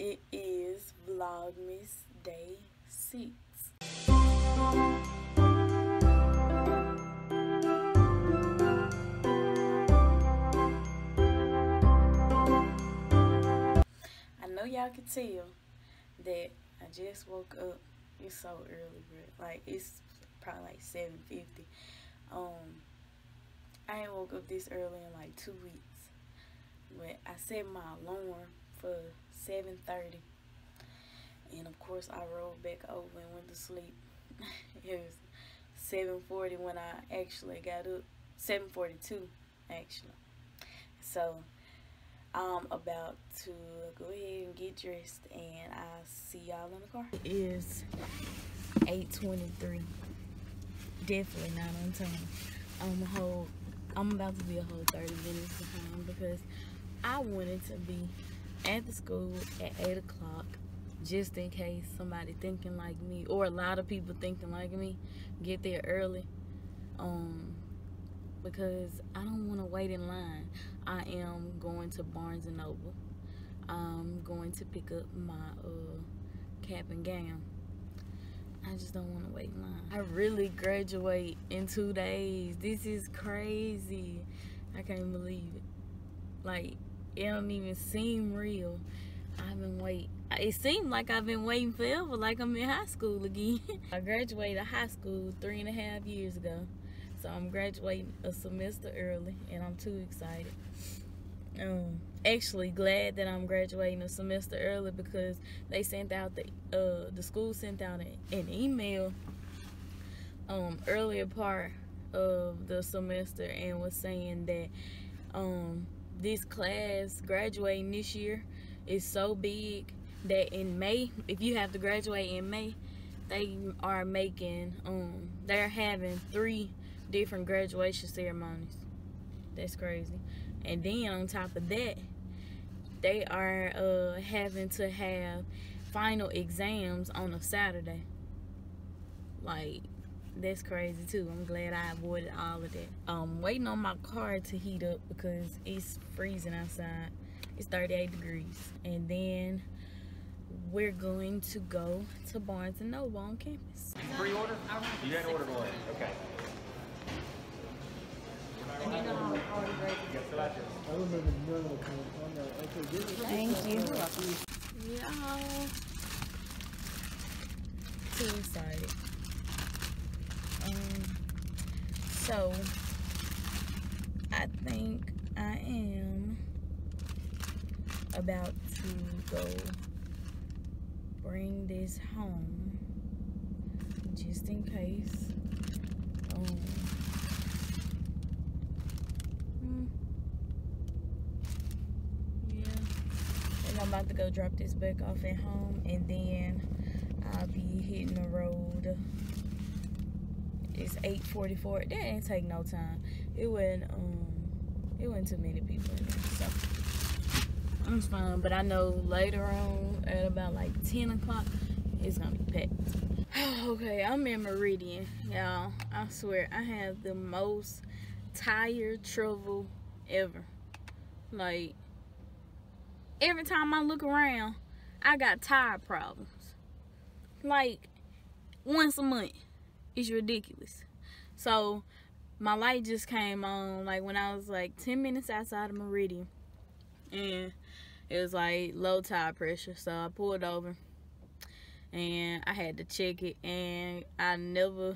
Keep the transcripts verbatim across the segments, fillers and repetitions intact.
It is Vlogmas Day six. I know y'all can tell that I just woke up. It's so early, bro. Like, it's probably like seven fifty. Um, I ain't woke up this early in like two weeks. But I set my alarm for seven thirty. And of course, I rolled back over and went to sleep. It was seven forty when I actually got up. seven forty-two, actually. So, I'm about to go ahead and get dressed, and I'll see y'all in the car. It is eight twenty-three. Definitely not on time. I'm a whole, I'm about to be a whole thirty minutes behind because I wanted to be at the school at eight o'clock, just in case somebody thinking like me, or a lot of people thinking like me, get there early. Um, because I don't want to wait in line. I am going to Barnes and Noble. I'm going to pick up my uh, cap and gown. I just don't want to wait in line. I really graduate in two days. This is crazy. I can't believe it. Like, it don't even seem real. I've been waiting. It seemed like I've been waiting forever, like I'm in high school again. I graduated high school three and a half years ago. So I'm graduating a semester early, and I'm too excited. Um, actually glad that I'm graduating a semester early because they sent out the uh, the school sent out an, an email um, earlier part of the semester and was saying that um, this class graduating this year is so big that in May, if you have to graduate in May, they are making um they're having three different graduation ceremonies. That's crazy. And then on top of that, they are uh having to have final exams on a Saturday. Like, that's crazy too. I'm glad I avoided all of that. I'm waiting on my car to heat up because it's freezing outside. It's thirty-eight degrees. And then we're going to go to Barnes and Noble on campus. Pre-order? You didn't order one. Okay. Thank you. Yeah. Too excited. Um, so, I think I am about to go bring this home just in case. Um, I'm about to go drop this back off at home, and then I'll be hitting the road. It's eight forty-four. That ain't take no time. It wasn't um it wasn't too many people in there, so I'm fine. But I know later on at about like ten o'clock it's gonna be packed. Okay, I'm in Meridian, y'all. I swear I have the most tire trouble ever. Like, every time I look around, I got tire problems. Like, once a month. It's ridiculous. So, my light just came on, like, when I was, like, ten minutes outside of Meridian. And it was, like, low tire pressure. So, I pulled over. And I had to check it. And I never,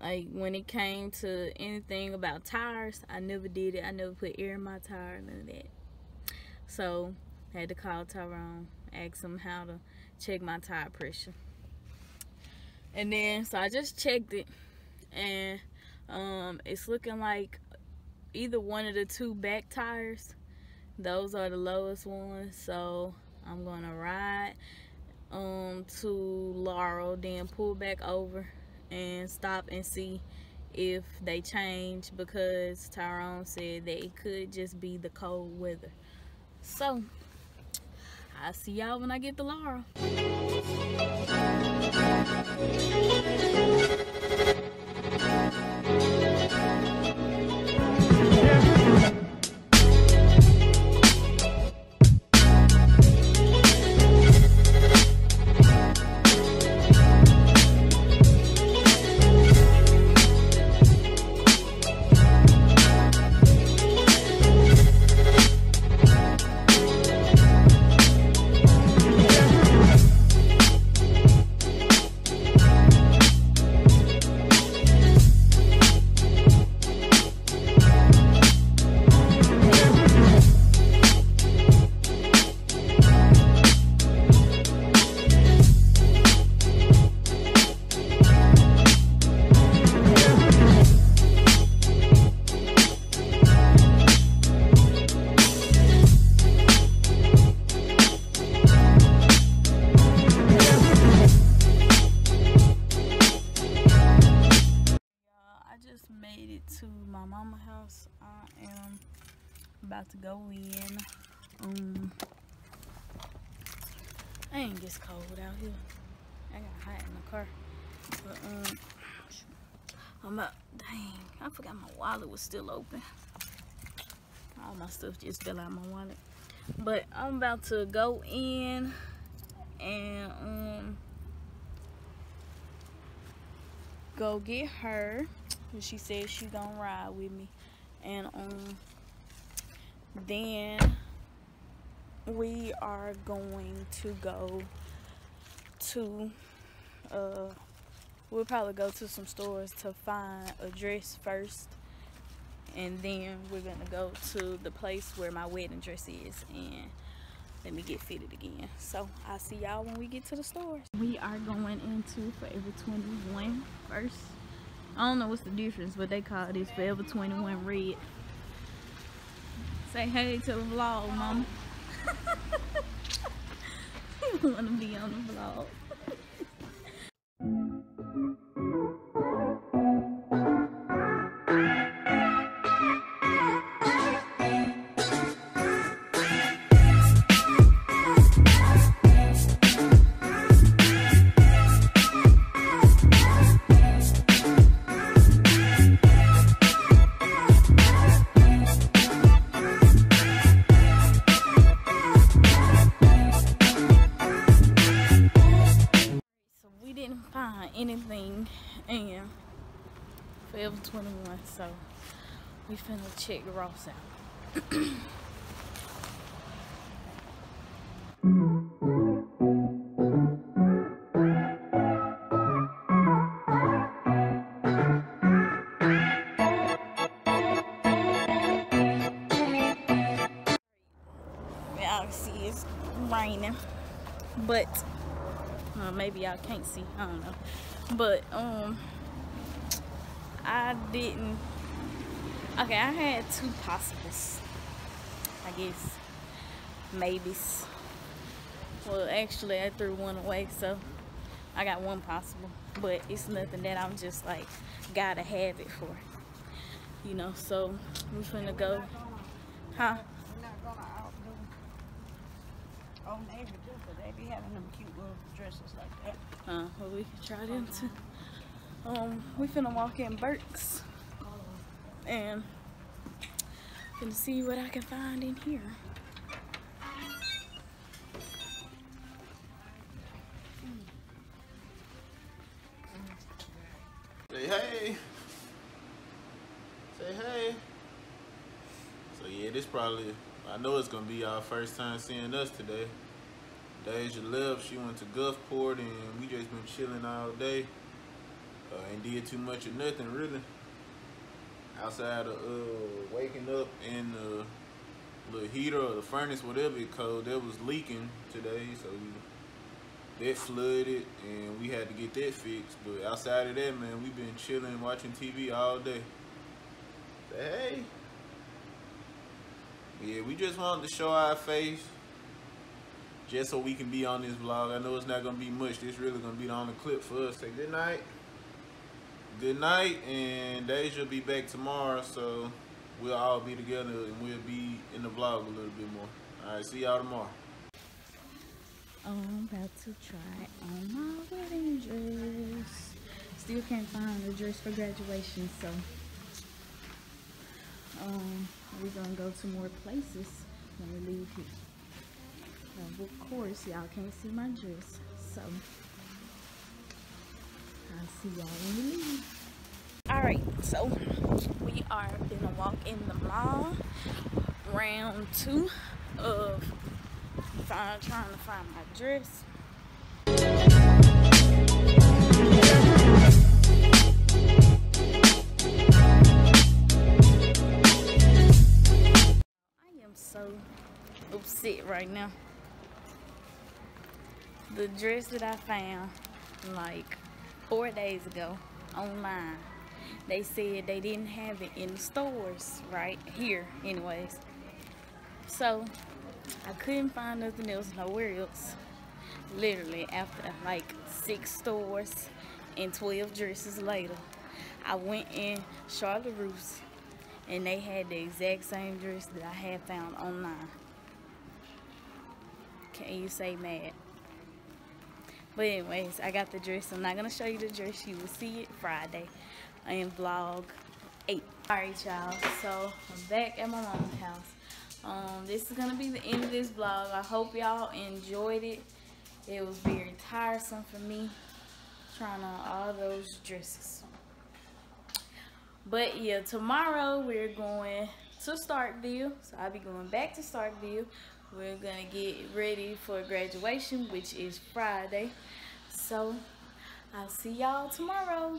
like, when it came to anything about tires, I never did it. I never put air in my tire, none of that. So, I had to call Tyrone, ask him how to check my tire pressure. And then, so I just checked it. And um, it's looking like either one of the two back tires. Those are the lowest ones. So, I'm going to ride um, to Laurel, then pull back over and stop and see if they change. Because Tyrone said that it could just be the cold weather. So, I'll see y'all when I get to Laurel. about to go in. Um, I ain't gets cold out here. I got hot in the car. But, um, I'm up. Dang, I forgot my wallet was still open. All my stuff just fell out of my wallet. But I'm about to go in and um go get her. She said she gonna ride with me, and um then we are going to go to uh we'll probably go to some stores to find a dress first, and then we're gonna go to the place where my wedding dress is and let me get fitted again. So I'll see y'all when we get to the store. We are going into Forever twenty-one first. I don't know what's the difference, but they call this Forever twenty-one Red. Say hey to the vlog, mama. You wanna be on the vlog. Anything, and Forever twenty-one, so we finna check Ross out. Y'all see it's raining, but Uh, maybe y'all can't see, I don't know, but um I didn't okay I had two possibles, I guess, maybes. Well, actually I threw one away, so I got one possible, but it's nothing that I'm just like gotta have it for, you know. So we finna go, huh? Oh, they be good, but they be having them cute little dresses like that. Uh, well, we can try them too. Um, we finna walk in Burks and finna see what I can find in here. Say hey. Say hey. So yeah, this probably, I know it's gonna be y'all first time seeing us today. Deja left, she went to Gulfport, and we just been chilling all day. Uh, ain't did too much of nothing really. Outside of uh, waking up in the little heater or the furnace, whatever it called, that was leaking today. So we, that flooded and we had to get that fixed. But outside of that, man, we've been chilling, watching T V all day. But hey. Yeah, we just wanted to show our face just so we can be on this vlog. I know it's not going to be much. This really going to be the only clip for us. Say good night. Good night. And Deja will be back tomorrow, so we'll all be together and we'll be in the vlog a little bit more. All right, see y'all tomorrow. I'm about to try on my wedding dress. Still can't find a dress for graduation, so... Um, we're gonna go to more places when we leave here. Now, of course, y'all can't see my dress, so I'll see y'all when we leave. Alright, so we are gonna walk in the mall, round two of find, trying to find my dress. So upset right now. The dress that I found like four days ago online, they said they didn't have it in the stores right here anyways, so I couldn't find nothing else nowhere else. Literally after like six stores and twelve dresses later, I went in Charlotte Russe and they had the exact same dress that I had found online. Can you say mad? But anyways, I got the dress. I'm not gonna show you the dress. You will see it Friday in vlog eight. Alright y'all, so I'm back at my mom's house. Um, this is gonna be the end of this vlog. I hope y'all enjoyed it. It was very tiresome for me trying on all those dresses. But yeah, tomorrow we're going to Starkville. So I'll be going back to Starkville. We're gonna get ready for graduation, which is Friday. So I'll see y'all tomorrow.